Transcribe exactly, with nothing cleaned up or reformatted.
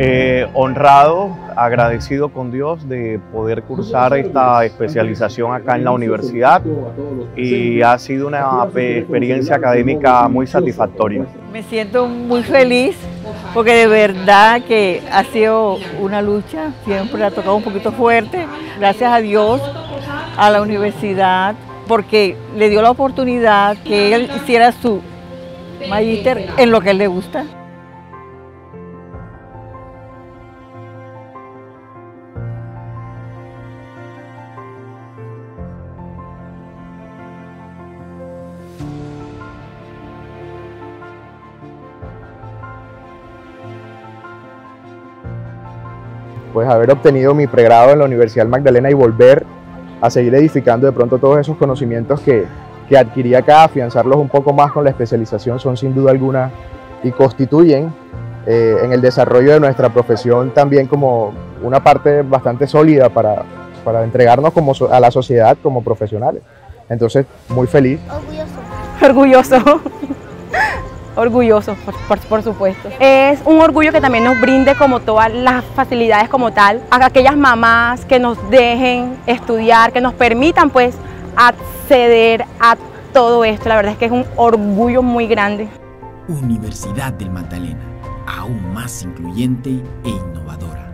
Eh, honrado, agradecido con Dios de poder cursar esta especialización acá en la universidad y ha sido una experiencia académica muy satisfactoria. Me siento muy feliz porque de verdad que ha sido una lucha, siempre ha tocado un poquito fuerte, gracias a Dios, a la universidad, porque le dio la oportunidad que él hiciera su magíster en lo que a él le gusta. Pues haber obtenido mi pregrado en la Universidad del Magdalena y volver a seguir edificando de pronto todos esos conocimientos que, que adquirí acá, afianzarlos un poco más con la especialización, son sin duda alguna y constituyen eh, en el desarrollo de nuestra profesión también como una parte bastante sólida para, para entregarnos como so- a la sociedad como profesionales. Entonces, muy feliz. Orgulloso. Orgulloso. Orgulloso, por, por, por supuesto. Es un orgullo que también nos brinde como todas las facilidades como tal, a aquellas mamás que nos dejen estudiar, que nos permitan pues acceder a todo esto. La verdad es que es un orgullo muy grande. Universidad del Magdalena, aún más incluyente e innovadora.